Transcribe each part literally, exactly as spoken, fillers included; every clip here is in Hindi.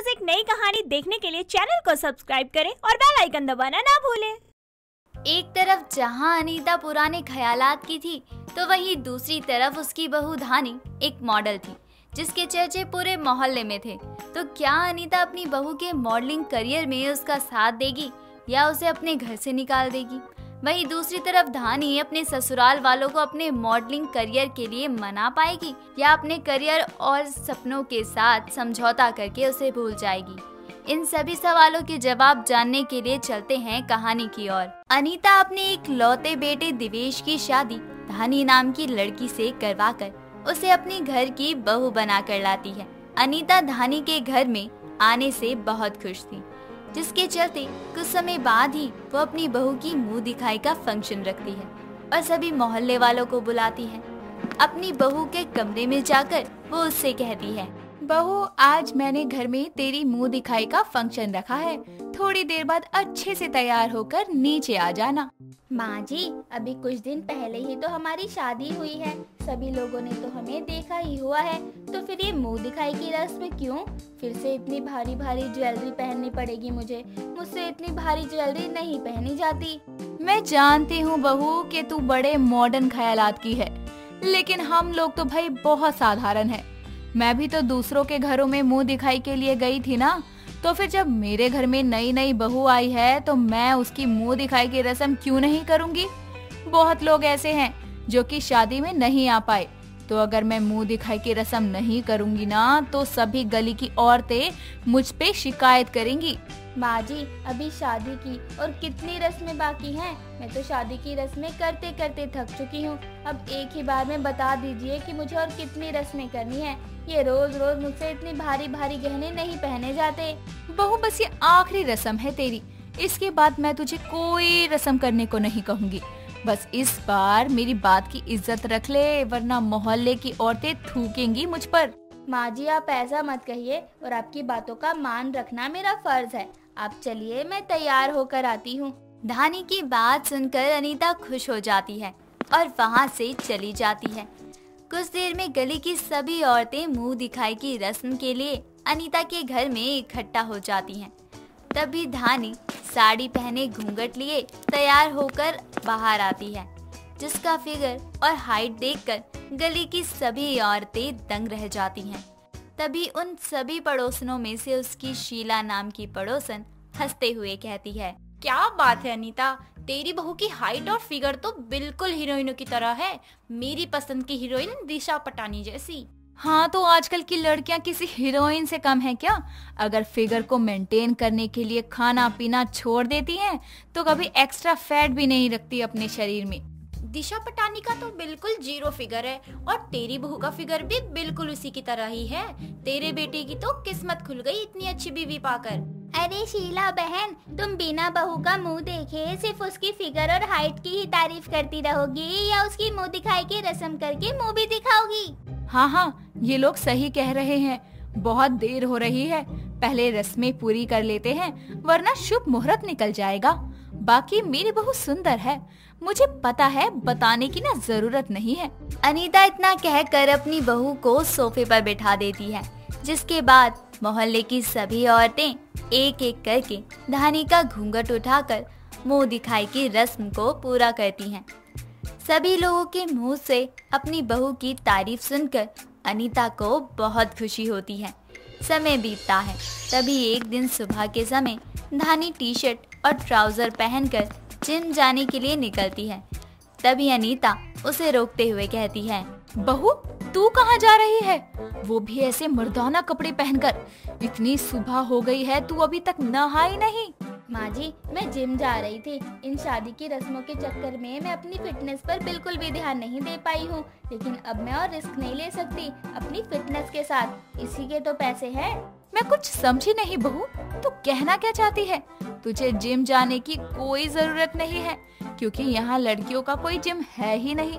रोज एक नई कहानी देखने के लिए चैनल को सब्सक्राइब करें और बेल आइकन दबाना ना भूलें। एक तरफ जहां अनीता पुराने ख्यालात की थी, तो वहीं दूसरी तरफ उसकी बहू धानी एक मॉडल थी जिसके चर्चे पूरे मोहल्ले में थे। तो क्या अनीता अपनी बहू के मॉडलिंग करियर में उसका साथ देगी या उसे अपने घर से निकाल देगी? वहीं दूसरी तरफ धानी अपने ससुराल वालों को अपने मॉडलिंग करियर के लिए मना पाएगी या अपने करियर और सपनों के साथ समझौता करके उसे भूल जाएगी? इन सभी सवालों के जवाब जानने के लिए चलते हैं कहानी की ओर। अनीता अपने एक लौते बेटे दिवेश की शादी धानी नाम की लड़की से करवा कर उसे अपने घर की बहू बना कर लाती है। अनीता धानी के घर में आने से बहुत खुश थी, जिसके चलते कुछ समय बाद ही वो अपनी बहू की मुंह दिखाई का फंक्शन रखती है और सभी मोहल्ले वालों को बुलाती है। अपनी बहू के कमरे में जाकर वो उससे कहती है, बहू आज मैंने घर में तेरी मुंह दिखाई का फंक्शन रखा है, थोड़ी देर बाद अच्छे से तैयार होकर नीचे आ जाना। माँ जी, अभी कुछ दिन पहले ही तो हमारी शादी हुई है, सभी लोगों ने तो हमें देखा ही हुआ है, तो फिर ये मुंह दिखाई की रस्म क्यों? फिर से इतनी भारी भारी ज्वेलरी पहननी पड़ेगी मुझे, मुझसे इतनी भारी ज्वेलरी नहीं पहनी जाती। मैं जानती हूँ बहू कि तू बड़े मॉडर्न ख्यालात की है, लेकिन हम लोग तो भाई बहुत साधारण है। मैं भी तो दूसरों के घरों में मुंह दिखाई के लिए गई थी ना, तो फिर जब मेरे घर में नई नई बहू आई है तो मैं उसकी मुंह दिखाई की रस्म क्यों नहीं करूंगी? बहुत लोग ऐसे हैं जो कि शादी में नहीं आ पाए, तो अगर मैं मुंह दिखाई की रस्म नहीं करूंगी ना तो सभी गली की औरतें मुझ पे शिकायत करेंगी। माँ जी, अभी शादी की और कितनी रस्में बाकी हैं? मैं तो शादी की रस्में करते करते थक चुकी हूँ, अब एक ही बार में बता दीजिए कि मुझे और कितनी रस्में करनी है। ये रोज रोज मुझसे इतनी भारी भारी गहने नहीं पहने जाते। बहू बस ये आखिरी रस्म है तेरी, इसके बाद मैं तुझे कोई रस्म करने को नहीं कहूँगी। बस इस बार मेरी बात की इज्जत रख ले, वरना मोहल्ले की औरतें थूकेंगी मुझ पर। माँ जी, आप ऐसा मत कहिए और आपकी बातों का मान रखना मेरा फर्ज है। आप चलिए, मैं तैयार होकर आती हूँ। धानी की बात सुनकर अनीता खुश हो जाती है और वहाँ से चली जाती है। कुछ देर में गली की सभी औरतें मुंह दिखाई की रस्म के लिए अनीता के घर में इकट्ठा हो जाती हैं। तभी धानी साड़ी पहने घूंघट लिए तैयार होकर बाहर आती है, जिसका फिगर और हाइट देखकर गली की सभी औरतें दंग रह जाती हैं। तभी उन सभी पड़ोसनों में से उसकी शीला नाम की पड़ोसन हंसते हुए कहती है, क्या बात है अनीता, तेरी बहू की हाइट और फिगर तो बिल्कुल हीरोइनों की तरह है, मेरी पसंद की हीरोइन दिशा पटानी जैसी। हाँ, तो आजकल की लड़कियाँ किसी हीरोइन से कम है क्या? अगर फिगर को मेंटेन करने के लिए खाना पीना छोड़ देती है तो कभी एक्स्ट्रा फैट भी नहीं रखती अपने शरीर में। दिशा पटानी का तो बिल्कुल जीरो फिगर है और तेरी बहू का फिगर भी बिल्कुल उसी की तरह ही है। तेरे बेटे की तो किस्मत खुल गई इतनी अच्छी बीवी पाकर। अरे शीला बहन, तुम बिना बहू का मुंह देखे सिर्फ उसकी फिगर और हाइट की ही तारीफ करती रहोगी या उसकी मुंह दिखाई की रस्म करके मुंह भी दिखाओगी? हाँ हाँ, ये लोग सही कह रहे हैं, बहुत देर हो रही है, पहले रस्में पूरी कर लेते हैं वरना शुभ मुहूर्त निकल जाएगा। बाकी मेरी बहू सुंदर है, मुझे पता है, बताने की ना जरूरत नहीं है। अनीता इतना कहकर अपनी बहू को सोफे पर बैठा देती है, जिसके बाद मोहल्ले की सभी औरतें एक एक करके धानी का घूंघट उठाकर मुंह दिखाई की रस्म को पूरा करती हैं। सभी लोगों के मुंह से अपनी बहू की तारीफ सुनकर अनीता को बहुत खुशी होती है। समय बीतता है, तभी एक दिन सुबह के समय धानी टी शर्ट और ट्राउजर पहनकर जिम जाने के लिए निकलती है। तभी अनीता उसे रोकते हुए कहती है, बहू तू कहाँ जा रही है? वो भी ऐसे मर्दाना कपड़े पहनकर, इतनी सुबह हो गई है, तू अभी तक नहाई नहीं। माँ जी, मैं जिम जा रही थी, इन शादी की रस्मों के चक्कर में मैं अपनी फिटनेस पर बिल्कुल भी ध्यान नहीं दे पाई हूँ, लेकिन अब मैं और रिस्क नहीं ले सकती अपनी फिटनेस के साथ, इसी के तो पैसे हैं। मैं कुछ समझी नहीं बहू, तू कहना क्या चाहती है? तुझे जिम जाने की कोई जरूरत नहीं है, क्योंकि यहाँ लड़कियों का कोई जिम है ही नहीं,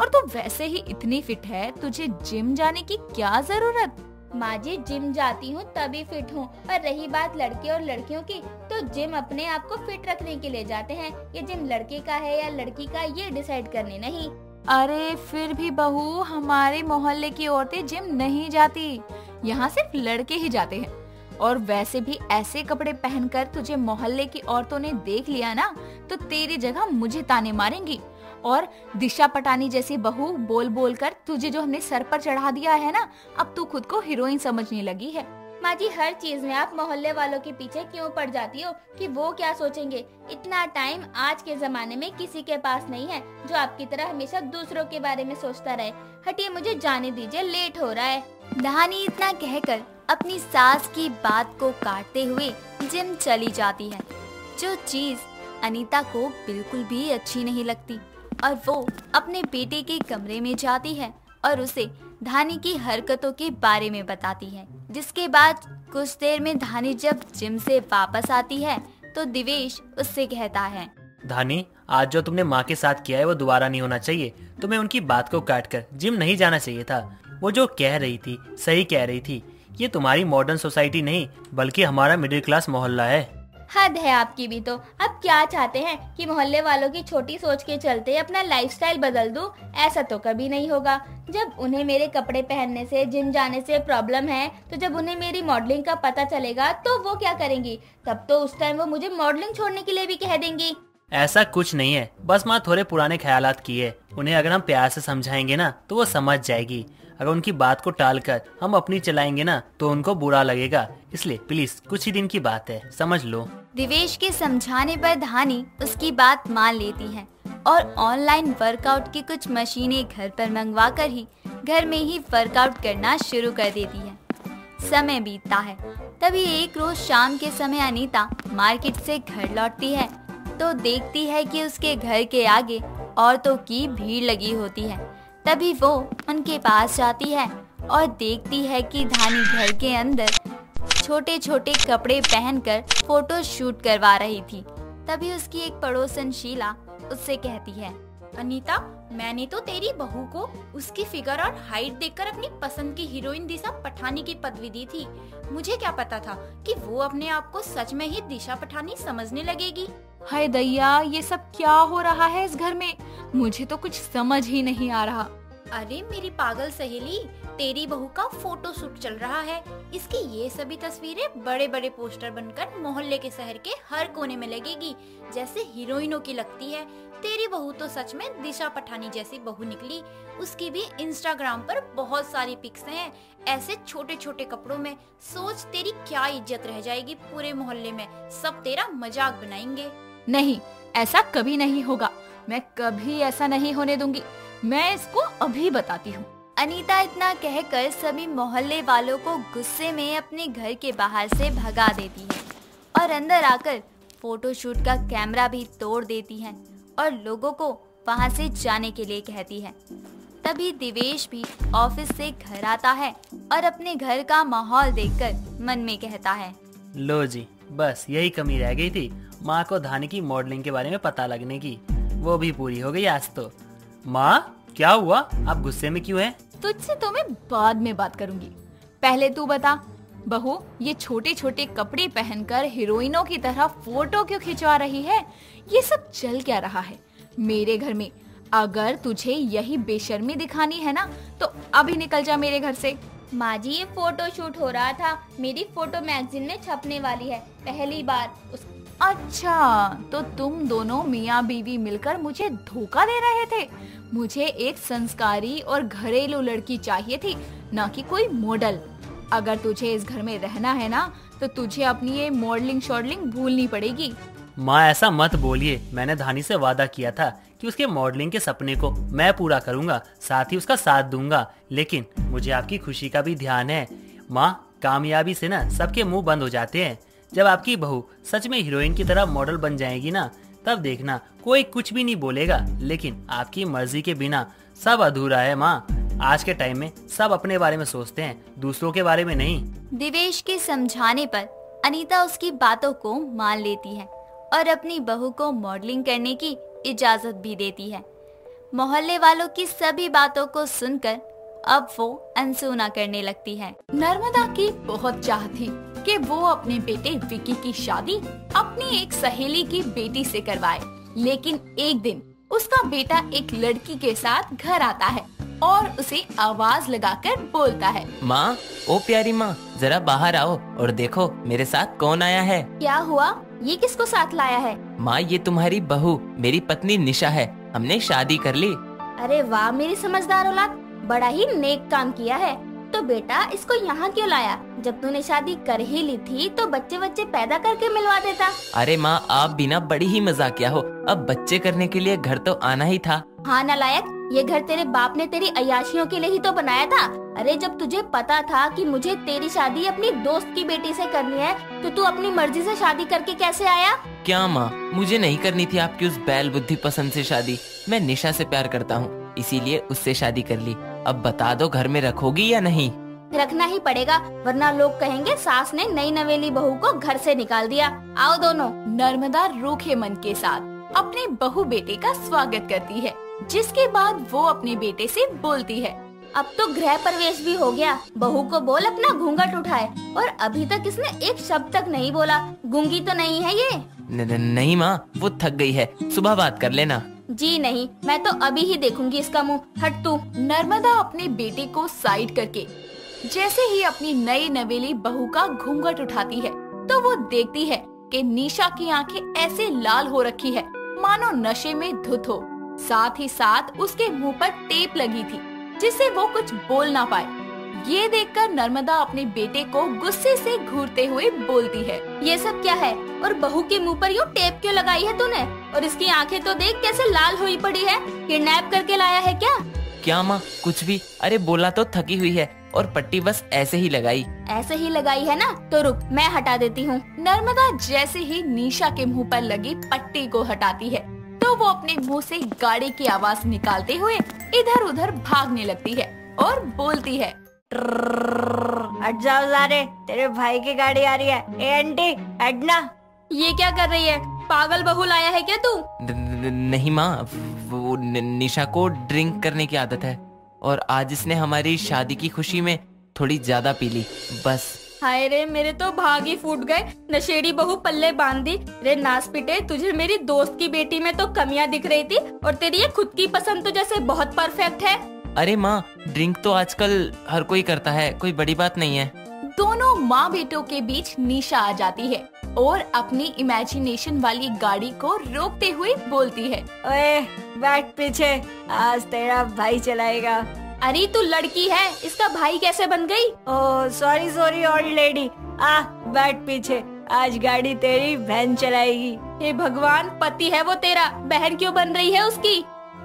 और तू वैसे ही इतनी फिट है, तुझे जिम जाने की क्या जरूरत? माँ जी, जिम जाती हूँ तभी फिट हूँ, और रही बात लड़के और लड़कियों की, तो जिम अपने आप को फिट रखने के लिए जाते हैं, ये जिम लड़के का है या लड़की का ये डिसाइड करने नहीं। अरे फिर भी बहू, हमारे मोहल्ले की औरतें जिम नहीं जाती, यहाँ सिर्फ लड़के ही जाते हैं, और वैसे भी ऐसे कपड़े पहनकर तुझे मोहल्ले की औरतों ने देख लिया ना तो तेरी जगह मुझे ताने मारेंगी। और दिशा पटानी जैसी बहू बोल बोल कर तुझे जो हमने सर पर चढ़ा दिया है ना, अब तू खुद को हीरोइन समझने लगी है। माँ जी, हर चीज में आप मोहल्ले वालों के पीछे क्यों पड़ जाती हो कि वो क्या सोचेंगे। इतना टाइम आज के जमाने में किसी के पास नहीं है जो आपकी तरह हमेशा दूसरों के बारे में सोचता रहे। हटिए, मुझे जाने दीजिए, लेट हो रहा है। धानी इतना कहकर अपनी सास की बात को काटते हुए जिम चली जाती है। जो चीज अनीता को बिल्कुल भी अच्छी नहीं लगती, और वो अपने बेटे के कमरे में जाती है और उसे धानी की हरकतों के बारे में बताती है। जिसके बाद कुछ देर में धानी जब जिम से वापस आती है तो दिवेश उससे कहता है, धानी, आज जो तुमने माँ के साथ किया है वो दोबारा नहीं होना चाहिए। तुम्हें उनकी बात को काटकर जिम नहीं जाना चाहिए था। वो जो कह रही थी सही कह रही थी। ये तुम्हारी मॉडर्न सोसाइटी नहीं बल्कि हमारा मिडिल क्लास मोहल्ला है। हद है आपकी भी। तो अब क्या चाहते हैं कि मोहल्ले वालों की छोटी सोच के चलते अपना लाइफस्टाइल बदल दूं? ऐसा तो कभी नहीं होगा। जब उन्हें मेरे कपड़े पहनने से, जिम जाने से प्रॉब्लम है तो जब उन्हें मेरी मॉडलिंग का पता चलेगा तो वो क्या करेंगी? तब तो उस टाइम वो मुझे मॉडलिंग छोड़ने के लिए भी कह देंगी। ऐसा कुछ नहीं है, बस माँ थोड़े पुराने ख्यालात किए। उन्हें अगर हम प्यार से समझाएंगे ना तो वो समझ जाएगी। अगर उनकी बात को टालकर हम अपनी चलाएंगे ना तो उनको बुरा लगेगा। इसलिए प्लीज कुछ ही दिन की बात है, समझ लो। दिवेश के समझाने पर धानी उसकी बात मान लेती है और ऑनलाइन वर्कआउट की कुछ मशीनें घर पर मंगवा कर ही घर में ही वर्कआउट करना शुरू कर देती है। समय बीतता है, तभी एक रोज शाम के समय अनीता मार्केट से घर लौटती है तो देखती है कि उसके घर के आगे औरतों की भीड़ लगी होती है। तभी वो उनके पास जाती है और देखती है कि धानी घर के अंदर छोटे छोटे कपड़े पहनकर फोटो शूट करवा रही थी। तभी उसकी एक पड़ोसन शीला उससे कहती है, अनीता, मैंने तो तेरी बहू को उसकी फिगर और हाइट देखकर अपनी पसंद की हीरोइन दिशा पठानी की पदवी दी थी। मुझे क्या पता था कि वो अपने आप को सच में ही दिशा पठानी समझने लगेगी। हाय दैया, ये सब क्या हो रहा है इस घर में? मुझे तो कुछ समझ ही नहीं आ रहा। अरे मेरी पागल सहेली, तेरी बहू का फोटो शूट चल रहा है। इसकी ये सभी तस्वीरें बड़े बड़े पोस्टर बनकर मोहल्ले के, शहर के हर कोने में लगेगी, जैसे हीरोइनों की लगती है। तेरी बहू तो सच में दिशा पठानी जैसी बहू निकली। उसकी भी इंस्टाग्राम पर बहुत सारी पिक्स हैं ऐसे छोटे छोटे कपड़ों में। सोच, तेरी क्या इज्जत रह जाएगी पूरे मोहल्ले में। सब तेरा मजाक बनाएंगे। नहीं, ऐसा कभी नहीं होगा। मैं कभी ऐसा नहीं होने दूंगी। मैं इसको अभी बताती हूँ। अनीता इतना कहकर सभी मोहल्ले वालों को गुस्से में अपने घर के बाहर से भगा देती है और अंदर आकर फोटोशूट का कैमरा भी तोड़ देती है और लोगों को वहाँ से जाने के लिए कहती है। तभी दिवेश भी ऑफिस से घर आता है और अपने घर का माहौल देखकर मन में कहता है, लो जी, बस यही कमी रह गई थी माँ को धानी की मॉडलिंग के बारे में पता लगने की। वो भी पूरी हो गई आज तो। माँ, क्या हुआ? आप गुस्से में क्यों हैं? तुझसे तो मैं बाद में बात करूंगी, पहले तू बता बहू, ये छोटे छोटे कपड़े पहनकर हीरोइनों की तरह फोटो क्यों खिंचवा रही है? ये सब चल क्या रहा है मेरे घर में? अगर तुझे यही बेशर्मी दिखानी है ना तो अभी निकल जा मेरे घर से। माँ जी, ये फोटो शूट हो रहा था, मेरी फोटो मैगजीन में छपने वाली है पहली बार। उस... अच्छा, तो तुम दोनों मियाँ बीवी मिलकर मुझे धोखा दे रहे थे। मुझे एक संस्कारी और घरेलू लड़की चाहिए थी, ना कि कोई मॉडल। अगर तुझे इस घर में रहना है ना तो तुझे अपनी ये मॉडलिंग शॉडलिंग भूलनी पड़ेगी। माँ, ऐसा मत बोलिए। मैंने धानी से वादा किया था कि उसके मॉडलिंग के सपने को मैं पूरा करूँगा, साथ ही उसका साथ दूंगा। लेकिन मुझे आपकी खुशी का भी ध्यान है माँ। कामयाबी से ना सबके मुँह बंद हो जाते हैं। जब आपकी बहू सच में हीरोइन की तरह मॉडल बन जाएगी ना, तब देखना कोई कुछ भी नहीं बोलेगा। लेकिन आपकी मर्जी के बिना सब अधूरा है माँ। आज के टाइम में सब अपने बारे में सोचते हैं, दूसरों के बारे में नहीं। दिवेश के समझाने पर अनीता उसकी बातों को मान लेती है और अपनी बहू को मॉडलिंग करने की इजाजत भी देती है। मोहल्ले वालों की सभी बातों को सुनकर अब वो अनसुना करने लगती है। नर्मदा की बहुत चाह थी कि वो अपने बेटे विकी की शादी अपनी एक सहेली की बेटी से करवाए, लेकिन एक दिन उसका बेटा एक लड़की के साथ घर आता है और उसे आवाज लगाकर बोलता है, माँ, ओ प्यारी माँ, जरा बाहर आओ और देखो मेरे साथ कौन आया है। क्या हुआ, ये किसको साथ लाया है? माँ, ये तुम्हारी बहू, मेरी पत्नी निशा है, हमने शादी कर ली। अरे वाह, मेरी समझदार औलाद, बड़ा ही नेक काम किया है। तो बेटा, इसको यहाँ क्यों लाया? जब तूने शादी कर ही ली थी तो बच्चे बच्चे पैदा करके मिलवा देता। अरे माँ, आप भी ना बड़ी ही मजाकिया हो, अब बच्चे करने के लिए घर तो आना ही था। हाँ नालायक, ये घर तेरे बाप ने तेरी अय्याशियों के लिए ही तो बनाया था। अरे जब तुझे पता था कि मुझे तेरी शादी अपनी दोस्त की बेटी से करनी है तो तू अपनी मर्जी से शादी करके कैसे आया? क्या माँ, मुझे नहीं करनी थी आपकी उस बैल बुद्धि पसंद से शादी। मैं निशा से प्यार करता हूँ, इसीलिए उससे शादी कर ली। अब बता दो, घर में रखोगी या नहीं? रखना ही पड़ेगा, वरना लोग कहेंगे सास ने नई नवेली बहू को घर से निकाल दिया। आओ दोनों। नर्मदा रूखे मन के साथ अपने बहू बेटे का स्वागत करती है, जिसके बाद वो अपने बेटे से बोलती है, अब तो गृह प्रवेश भी हो गया, बहू को बोल अपना घूंघट उठाए, और अभी तक इसने एक शब्द तक नहीं बोला। गूंगी तो नहीं है ये? न, नहीं माँ, वो थक गई है, सुबह बात कर लेना। जी नहीं, मैं तो अभी ही देखूंगी इसका मुंह, हट तू। नर्मदा अपने बेटे को साइड करके जैसे ही अपनी नई नवेली बहू का घूंघट उठाती है तो वो देखती है कि निशा की आंखें ऐसे लाल हो रखी है मानो नशे में धुत हो। साथ ही साथ उसके मुंह पर टेप लगी थी जिससे वो कुछ बोल ना पाए। ये देखकर नर्मदा अपने बेटे को गुस्से से घूरते हुए बोलती है, ये सब क्या है? और बहू के मुंह पर यूँ टेप क्यों लगाई है तूने? और इसकी आंखें तो देख कैसे लाल हुई पड़ी है, किडनैप करके लाया है क्या? क्या माँ, कुछ भी। अरे बोला तो थकी हुई है, और पट्टी बस ऐसे ही लगाई। ऐसे ही लगाई है ना, तो रुक मैं हटा देती हूँ। नर्मदा जैसे ही निशा के मुँह पर लगी पट्टी को हटाती है तो वो अपने मुँह से गाड़ी की आवाज निकालते हुए इधर उधर भागने लगती है और बोलती है, हट जाओ सारे, तेरे भाई की गाड़ी आ रही है। ए आंटी, हट ना। ये क्या कर रही है, पागल बहू लाया है क्या तू? नहीं माँ, वो निशा को ड्रिंक करने की आदत है और आज इसने हमारी शादी की खुशी में थोड़ी ज्यादा पी ली, बस। हाय रे, मेरे तो भाग ही फूट गए, नशेड़ी बहू पल्ले बांध दी। रे नास पिटे, तुझे मेरी दोस्त की बेटी में तो कमियां दिख रही थी और तेरी ये खुद की पसंद तो जैसे बहुत परफेक्ट है। अरे माँ, ड्रिंक तो आजकल हर कोई करता है, कोई बड़ी बात नहीं है। दोनों माँ बेटों के बीच निशा आ जाती है और अपनी इमेजिनेशन वाली गाड़ी को रोकते हुए बोलती है, ओए बैठ पीछे, आज तेरा भाई चलाएगा। अरे तू लड़की है, इसका भाई कैसे बन गई? Oh sorry sorry old lady, आ बैठ पीछे, आज गाड़ी तेरी बहन चलाएगी। हे भगवान, पति है वो तेरा, बहन क्यों बन रही है उसकी?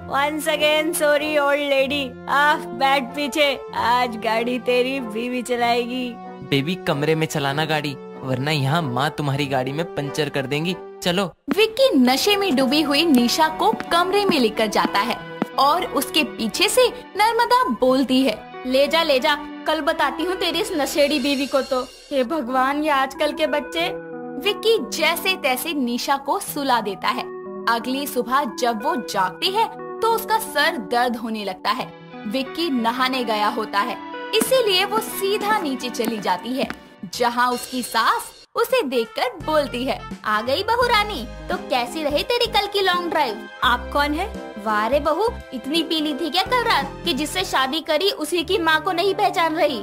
Once again sorry old lady, आ बैठ पीछे, आज गाड़ी तेरी बीवी चलाएगी। बेबी, कमरे में चलाना गाड़ी, वरना यहाँ माँ तुम्हारी गाड़ी में पंचर कर देंगी, चलो। विक्की नशे में डूबी हुई निशा को कमरे में लेकर जाता है और उसके पीछे से नर्मदा बोलती है, ले जा ले जा, कल बताती हूँ तेरी इस नशेड़ी बीवी को तो। हे भगवान, ये आजकल के बच्चे। विक्की जैसे तैसे निशा को सुला देता है। अगली सुबह जब वो जागती है तो उसका सर दर्द होने लगता है। विक्की नहाने गया होता है, इसीलिए वो सीधा नीचे चली जाती है, जहाँ उसकी सास उसे देखकर बोलती है, आ गई बहू रानी, तो कैसी रही तेरी कल की लॉन्ग ड्राइव? आप कौन है? वारे बहू, इतनी पीली थी क्या कल रात कि जिससे शादी करी उसी की माँ को नहीं पहचान रही?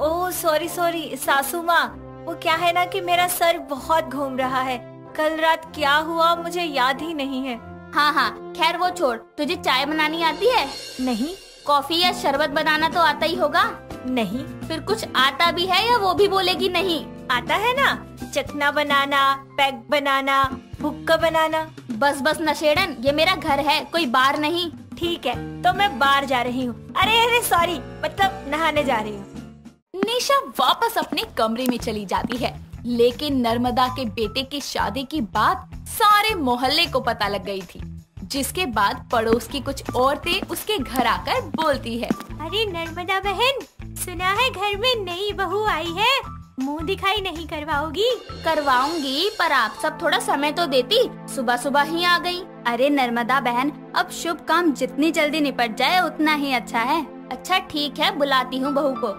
ओह सॉरी सॉरी सासू माँ, वो क्या है ना कि मेरा सर बहुत घूम रहा है, कल रात क्या हुआ मुझे याद ही नहीं है। हाँ हाँ खैर वो छोड़, तुझे चाय बनानी आती है? नहीं। कॉफी या शरबत बनाना तो आता ही होगा? नहीं। फिर कुछ आता भी है या वो भी बोलेगी नहीं? आता है ना, चकना बनाना, पैक बनाना, हुक्का बनाना। बस बस नशेड़न, ये मेरा घर है, कोई बार नहीं। ठीक है, तो मैं बार जा रही हूँ। अरे अरे सॉरी, मतलब नहाने जा रही हूँ। निशा वापस अपने कमरे में चली जाती है, लेकिन नर्मदा के बेटे की शादी की बात सारे मोहल्ले को पता लग गई थी, जिसके बाद पड़ोस की कुछ औरतें उसके घर आकर बोलती है, अरे नर्मदा बहन, सुना है घर में नई बहू आई है, मुंह दिखाई नहीं करवाओगी? करवाऊंगी, पर आप सब थोड़ा समय तो देती, सुबह सुबह ही आ गई। अरे नर्मदा बहन, अब शुभ काम जितनी जल्दी निपट जाए उतना ही अच्छा है। अच्छा ठीक है, बुलाती हूँ बहू को।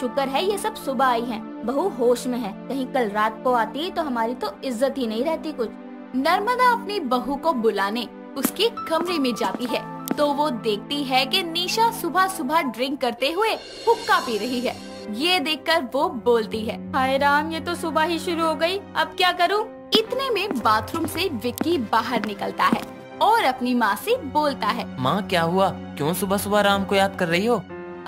शुक्र है ये सब सुबह आई है, बहू होश में है, कहीं कल रात को आती तो हमारी तो इज्जत ही नहीं रहती कुछ। नर्मदा अपनी बहू को बुलाने उसके कमरे में जाती है तो वो देखती है कि निशा सुबह सुबह ड्रिंक करते हुए हुक्का पी रही है। ये देखकर वो बोलती है, हाय राम, ये तो सुबह ही शुरू हो गई, अब क्या करूं? इतने में बाथरूम से विक्की बाहर निकलता है और अपनी माँ से बोलता है, माँ क्या हुआ, क्यों सुबह सुबह राम को याद कर रही हो?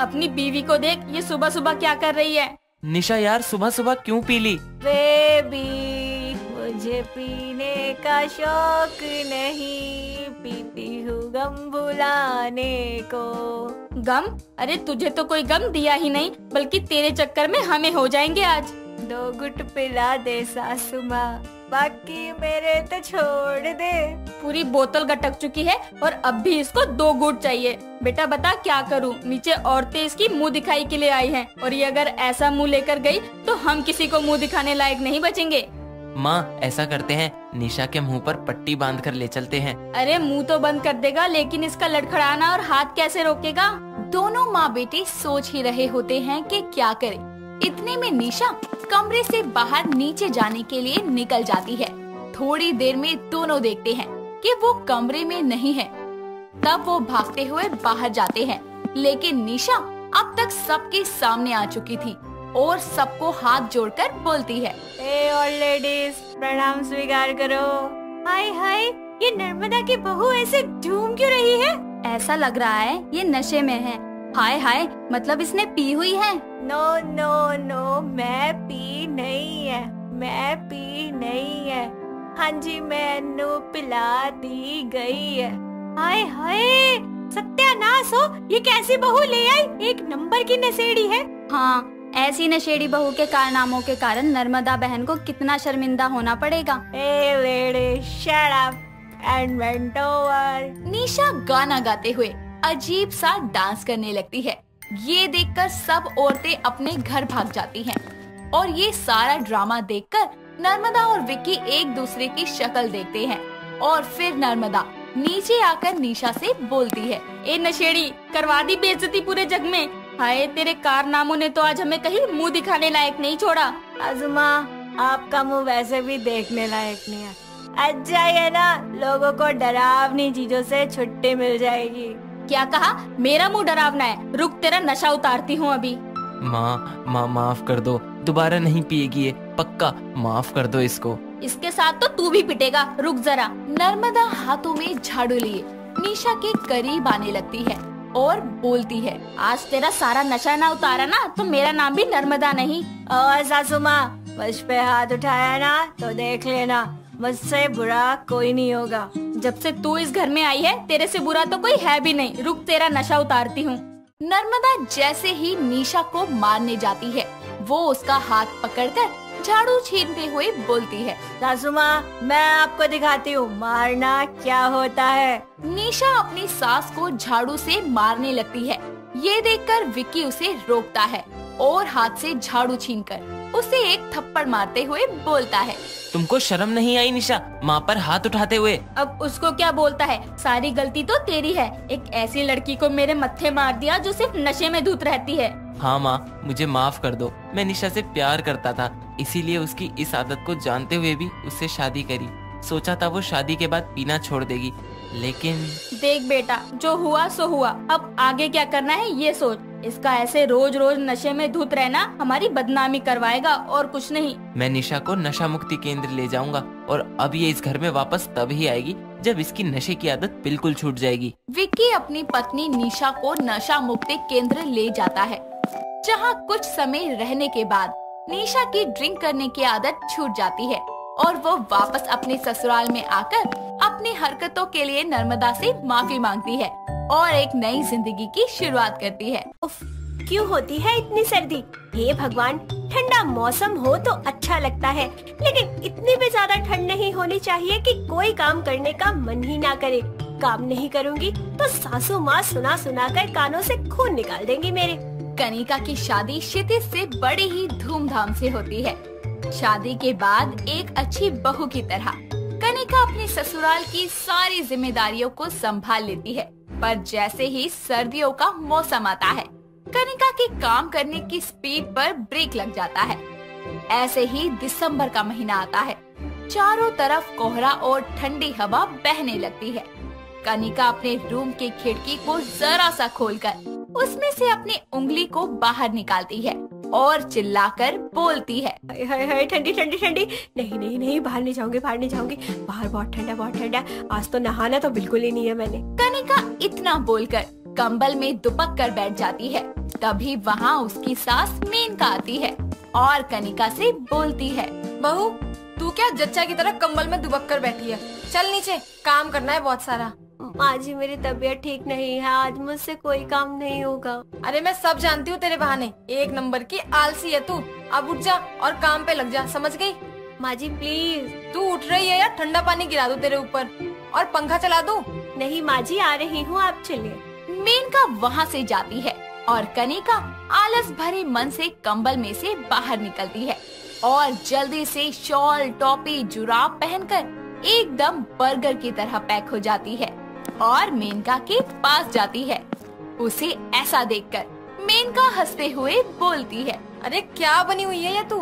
अपनी बीवी को देख, ये सुबह सुबह क्या कर रही है। निशा यार, सुबह सुबह क्यों पी ली? बेबी, मुझे पीने का शौक नहीं, पीती हूँ गम भुलाने को। गम? अरे तुझे तो कोई गम दिया ही नहीं, बल्कि तेरे चक्कर में हमें हो जाएंगे आज। दो गुट पिला दे सासू माँ, बाकी मेरे तो छोड़ दे। पूरी बोतल गटक चुकी है और अब भी इसको दो गुट चाहिए। बेटा बता क्या करूं? नीचे औरतें इसकी मुंह दिखाई के लिए आई हैं और ये अगर ऐसा मुंह लेकर गई तो हम किसी को मुंह दिखाने लायक नहीं बचेंगे। माँ ऐसा करते हैं, निशा के मुंह पर पट्टी बांध कर ले चलते हैं। अरे मुंह तो बंद कर देगा, लेकिन इसका लड़खड़ाना और हाथ कैसे रोकेगा? दोनों माँ बेटी सोच ही रहे होते हैं कि क्या करें। इतने में निशा कमरे से बाहर नीचे जाने के लिए निकल जाती है। थोड़ी देर में दोनों देखते हैं कि वो कमरे में नहीं है। तब वो भागते हुए बाहर जाते हैं, लेकिन निशा अब तक सबके सामने आ चुकी थी और सबको हाथ जोड़कर बोलती है, ए ऑल लेडीज, प्रणाम स्वीकार करो। हाय हाय, ये नर्मदा की बहू ऐसे झूम क्यों रही है? ऐसा लग रहा है ये नशे में है। हाय हाय, मतलब इसने पी हुई है। नो नो नो, मैं पी नहीं है, मैं पी नहीं है। हाँ जी, मैनू पिला दी गई है। हाय हाय, सत्यानाश हो, ये कैसी बहू ले आई, एक नंबर की नशेड़ी है। हाँ, ऐसी नशेड़ी बहू के कारनामों के कारण नर्मदा बहन को कितना शर्मिंदा होना पड़ेगा। ए lady, shut up and went over. Nisha गाना गाते हुए अजीब सा डांस करने लगती है। ये देखकर सब औरतें अपने घर भाग जाती हैं और ये सारा ड्रामा देखकर नर्मदा और विक्की एक दूसरे की शक्ल देखते हैं और फिर नर्मदा नीचे आकर निशा से बोलती है, ए नशेड़ी, करवा दी बेइज्जती पूरे जग में। हाय, तेरे कारनामों ने तो आज हमें कहीं मुंह दिखाने लायक नहीं छोड़ा। आजुमा, आपका मुंह वैसे भी देखने लायक नहीं है। अच्छा है ना, लोगों को डरावनी चीजों से छुट्टी मिल जाएगी। क्या कहा? मेरा मुंह डरावना है? रुक, तेरा नशा उतारती हूँ अभी। माँ माँ माफ कर दो, दोबारा नहीं पिएगी ये, पक्का, माफ कर दो इसको। इसके साथ तो तू भी पिटेगा, रुक जरा। नर्मदा हाथों में झाड़ू लिए निशा के करीब आने लगती है और बोलती है, आज तेरा सारा नशा ना उतारा ना तो मेरा नाम भी नर्मदा नहीं। और सासू माँ, मुझ पे हाथ उठाया ना तो देख लेना, मुझसे बुरा कोई नहीं होगा। जब से तू इस घर में आई है तेरे से बुरा तो कोई है भी नहीं। रुक, तेरा नशा उतारती हूँ। नर्मदा जैसे ही निशा को मारने जाती है, वो उसका हाथ पकड़कर झाड़ू छीनते हुए बोलती है, सासू माँ, मैं आपको दिखाती हूँ मारना क्या होता है। निशा अपनी सास को झाड़ू से मारने लगती है। ये देखकर विक्की उसे रोकता है और हाथ से झाड़ू छीनकर उसे एक थप्पड़ मारते हुए बोलता है, तुमको शर्म नहीं आई निशा, माँ पर हाथ उठाते हुए? अब उसको क्या बोलता है, सारी गलती तो तेरी है, एक ऐसी लड़की को मेरे मत्थे मार दिया जो सिर्फ नशे में धूत रहती है। हाँ माँ, मुझे माफ कर दो, मैं निशा से प्यार करता था, इसीलिए उसकी इस आदत को जानते हुए भी उससे शादी करी, सोचा था वो शादी के बाद पीना छोड़ देगी, लेकिन। देख बेटा, जो हुआ सो हुआ, अब आगे क्या करना है ये सोच। इसका ऐसे रोज रोज नशे में धुत रहना हमारी बदनामी करवाएगा और कुछ नहीं। मैं निशा को नशा मुक्ति केंद्र ले जाऊंगा और अब ये इस घर में वापस तब ही आएगी जब इसकी नशे की आदत बिल्कुल छूट जाएगी। विक्की अपनी पत्नी निशा को नशा मुक्ति केंद्र ले जाता है, जहाँ कुछ समय रहने के बाद निशा की ड्रिंक करने की आदत छूट जाती है और वो वापस अपने ससुराल में आकर अपनी हरकतों के लिए नर्मदा से माफी मांगती है और एक नई जिंदगी की शुरुआत करती है। उफ, क्यों होती है इतनी सर्दी? हे भगवान, ठंडा मौसम हो तो अच्छा लगता है, लेकिन इतनी भी ज्यादा ठंड नहीं होनी चाहिए कि कोई काम करने का मन ही ना करे। काम नहीं करूँगी तो सासू माँ सुना सुना कर कानों से खून निकाल देंगी मेरे। कनिका की शादी क्षितिज से बड़े ही धूमधाम से होती है। शादी के बाद एक अच्छी बहू की तरह कनिका अपने ससुराल की सारी जिम्मेदारियों को संभाल लेती है, पर जैसे ही सर्दियों का मौसम आता है कनिका के काम करने की स्पीड पर ब्रेक लग जाता है। ऐसे ही दिसंबर का महीना आता है, चारों तरफ कोहरा और ठंडी हवा बहने लगती है। कनिका अपने रूम के खिड़की को जरा सा खोलकर उसमें से अपनी उंगली को बाहर निकालती है और चिल्लाकर बोलती है, ठंडी ठंडी ठंडी, नहीं नहीं नहीं, बाहर नहीं जाऊंगी, बाहर नहीं जाऊंगी, बाहर बहुत ठंडा बहुत ठंडा, आज तो नहाना तो बिल्कुल ही नहीं है मैंने। कनिका इतना बोलकर कंबल में दुपक कर बैठ जाती है। तभी वहाँ उसकी सास मीनका आती है और कनिका से बोलती है, बहू तू क्या जच्चा की तरह कंबल में दुबक कर बैठी है, चल नीचे, काम करना है बहुत सारा। माँ जी मेरी तबीयत ठीक नहीं है, आज मुझसे कोई काम नहीं होगा। अरे मैं सब जानती हूँ तेरे बहाने, एक नंबर की आलसी है तू, अब उठ जा और काम पे लग जा, समझ गई? माँ जी प्लीज। तू उठ रही है या ठंडा पानी गिरा दूँ तेरे ऊपर और पंखा चला दूँ? नहीं माँ जी आ रही हूँ, आप चलिए। मीनका वहाँ से जाती है और कनिका आलस भरे मन से कंबल में से बाहर निकलती है और जल्दी से शॉल, टॉपी, जुराब पहनकर एकदम बर्गर की तरह पैक हो जाती है और मेनका के पास जाती है। उसे ऐसा देखकर मेनका हंसते हुए बोलती है, अरे क्या बनी हुई है ये तू,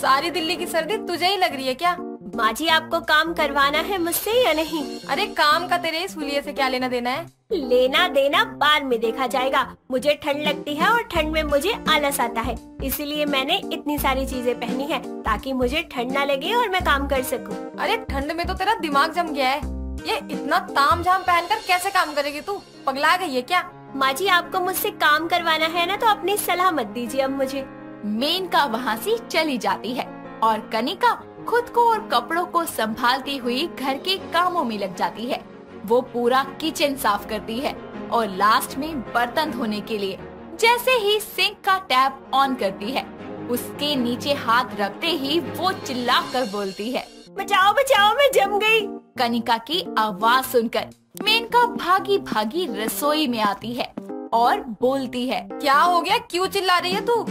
सारी दिल्ली की सर्दी तुझे ही लग रही है क्या? माँ जी आपको काम करवाना है मुझसे या नहीं? अरे काम का तेरे इस हुलिये से क्या लेना देना है? लेना देना बाद में देखा जाएगा। मुझे ठंड लगती है और ठंड में मुझे आलस आता है, इसीलिए मैंने इतनी सारी चीजें पहनी है ताकि मुझे ठंड ना लगे और मैं काम कर सकूं। अरे ठंड में तो तेरा दिमाग जम गया है, ये इतना ताम झाम पहन कर कैसे काम करेगी तू, पगला गई है क्या? माँ जी आपको मुझसे काम करवाना है ना, तो अपनी सलाह मत दीजिए अब मुझे। मेनका वहाँ से चली जाती है और कनिका खुद को और कपड़ों को संभालती हुई घर के कामों में लग जाती है। वो पूरा किचन साफ करती है और लास्ट में बर्तन धोने के लिए जैसे ही सिंक का टैप ऑन करती है, उसके नीचे हाथ रखते ही वो चिल्ला कर बोलती है, बचाओ बचाओ मैं जम गई। कनिका की आवाज सुनकर मेनका भागी भागी रसोई में आती है और बोलती है, क्या हो गया, क्यों चिल्ला रही है तू?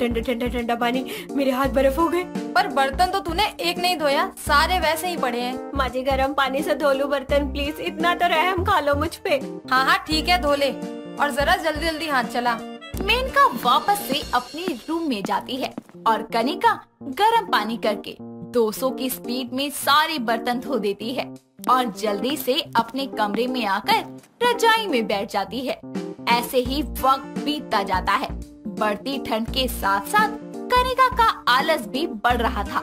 ठंडा ठंडा ठंडा पानी, मेरे हाथ बर्फ हो गए। पर बर्तन तो तूने एक नहीं धोया, सारे वैसे ही पड़े हैं। माँ जी गर्म पानी से धो लो बर्तन प्लीज, इतना तो रहम खा लो मुझ पे। हाँ हाँ ठीक है, धो ले और जरा जल्दी जल्दी हाथ चला। मेनका वापस से अपने रूम में जाती है और कनिका गर्म पानी करके दो सौ की स्पीड में सारे बर्तन धो देती है और जल्दी से अपने कमरे में आकर रजाई में बैठ जाती है। ऐसे ही वक्त बीतता जाता है। बढ़ती ठंड के साथ साथ कनिका का आलस भी बढ़ रहा था।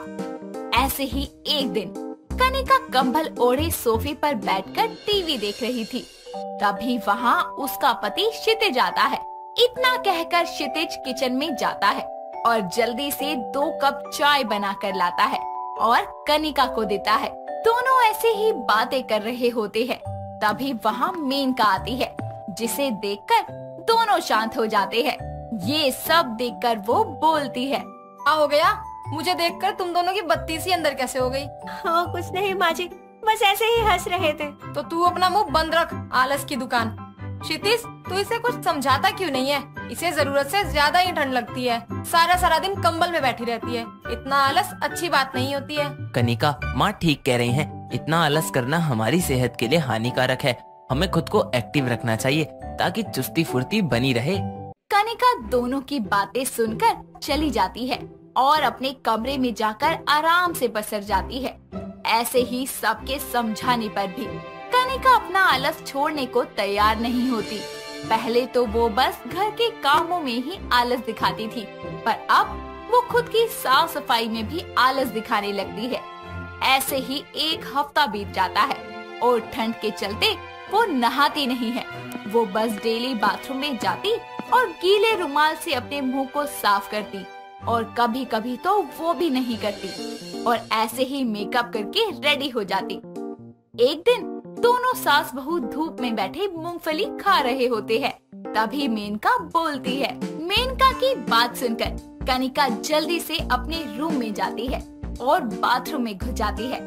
ऐसे ही एक दिन कनिका कंबल ओढ़े सोफे पर बैठकर टीवी देख रही थी, तभी वहाँ उसका पति क्षितिज आता है। इतना कहकर क्षितिज किचन में जाता है और जल्दी से दो कप चाय बना कर लाता है और कनिका को देता है। दोनों ऐसे ही बातें कर रहे होते हैं, तभी वहाँ मेनका आती है, जिसे देखकर दोनों शांत हो जाते हैं। ये सब देखकर वो बोलती है, क्या हो गया, मुझे देखकर तुम दोनों की बत्ती सी अंदर कैसे हो गई? हाँ कुछ नहीं माँ जी, बस ऐसे ही हंस रहे थे। तो तू अपना मुंह बंद रख, आलस की दुकान। क्षितिज तू इसे कुछ समझाता क्यों नहीं है? इसे जरूरत से ज्यादा ही ठंड लगती है, सारा सारा दिन कंबल में बैठी रहती है, इतना आलस अच्छी बात नहीं होती है। कनिका माँ ठीक कह रही है, इतना आलस करना हमारी सेहत के लिए हानिकारक है, हमें खुद को एक्टिव रखना चाहिए ताकि चुस्ती फुर्ती बनी रहे। कनिका दोनों की बातें सुनकर चली जाती है और अपने कमरे में जाकर आराम से बसर जाती है। ऐसे ही सबके समझाने पर भी कनिका अपना आलस छोड़ने को तैयार नहीं होती। पहले तो वो बस घर के कामों में ही आलस दिखाती थी, पर अब वो खुद की साफ सफाई में भी आलस दिखाने लगती है। ऐसे ही एक हफ्ता बीत जाता है और ठंड के चलते वो नहाती नहीं है। वो बस डेली बाथरूम में जाती और गीले रुमाल से अपने मुंह को साफ करती और कभी कभी तो वो भी नहीं करती और ऐसे ही मेकअप करके रेडी हो जाती। एक दिन दोनों सास बहू धूप में बैठे मूंगफली खा रहे होते हैं, तभी मेनका बोलती है। मेनका की बात सुनकर कनिका जल्दी से अपने रूम में जाती है और बाथरूम में घुस जाती है।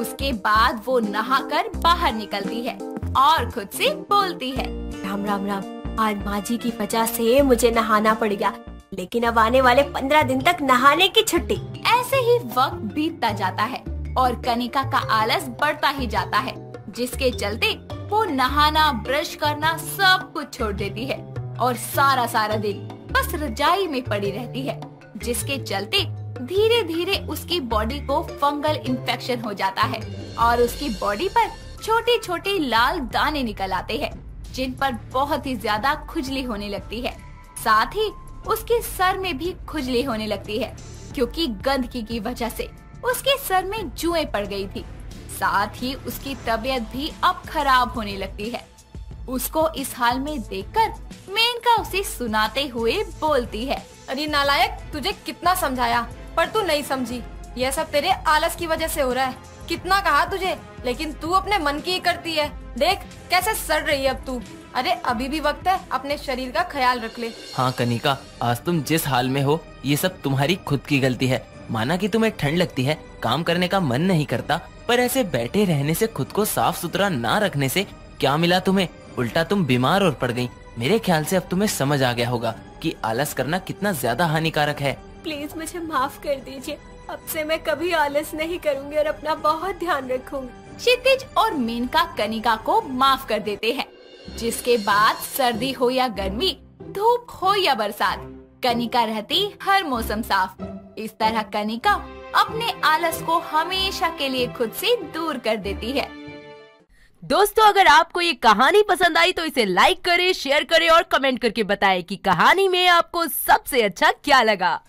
उसके बाद वो नहाकर बाहर निकलती है और खुद से बोलती है, राम राम राम, आज माँ जी की वजह से मुझे नहाना पड़ गया, लेकिन अब आने वाले पंद्रह दिन तक नहाने की छुट्टी। ऐसे ही वक्त बीतता जाता है और कनिका का आलस बढ़ता ही जाता है, जिसके चलते वो नहाना, ब्रश करना सब कुछ छोड़ देती है और सारा सारा दिन बस रजाई में पड़ी रहती है, जिसके चलते धीरे धीरे उसकी बॉडी को फंगल इन्फेक्शन हो जाता है और उसकी बॉडी पर छोटे छोटे लाल दाने निकल आते हैं जिन पर बहुत ही ज्यादा खुजली होने लगती है। साथ ही उसके सर में भी खुजली होने लगती है क्योंकि गंदगी की वजह से उसके सर में जुएं पड़ गई थी। साथ ही उसकी तबीयत भी अब खराब होने लगती है। उसको इस हाल में देखकर मेनका उसे सुनाते हुए बोलती है, अरे नालायक, तुझे कितना समझाया पर तू नहीं समझी। यह सब तेरे आलस की वजह से हो रहा है। कितना कहा तुझे, लेकिन तू अपने मन की ही करती है। देख कैसे सड़ रही है अब तू। अरे अभी भी वक्त है, अपने शरीर का ख्याल रख ले। हाँ कनिका, आज तुम जिस हाल में हो ये सब तुम्हारी खुद की गलती है। माना कि तुम्हें ठंड लगती है, काम करने का मन नहीं करता, पर ऐसे बैठे रहने से, खुद को साफ सुथरा ना रखने से क्या मिला तुम्हें? उल्टा तुम बीमार और पड़ गयी। मेरे ख्याल से अब तुम्हें समझ आ गया होगा कि आलस करना कितना ज्यादा हानिकारक है। प्लीज मुझे माफ कर दीजिए, अब से मैं कभी आलस नहीं करूंगी और अपना बहुत ध्यान रखूंगी। क्षितिज और मेनका कनिका को माफ कर देते हैं, जिसके बाद सर्दी हो या गर्मी, धूप हो या बरसात, कनिका रहती हर मौसम साफ। इस तरह कनिका अपने आलस को हमेशा के लिए खुद से दूर कर देती है। दोस्तों, अगर आपको ये कहानी पसंद आई तो इसे लाइक करें, शेयर करें और कमेंट करके बताएं कि कहानी में आपको सबसे अच्छा क्या लगा।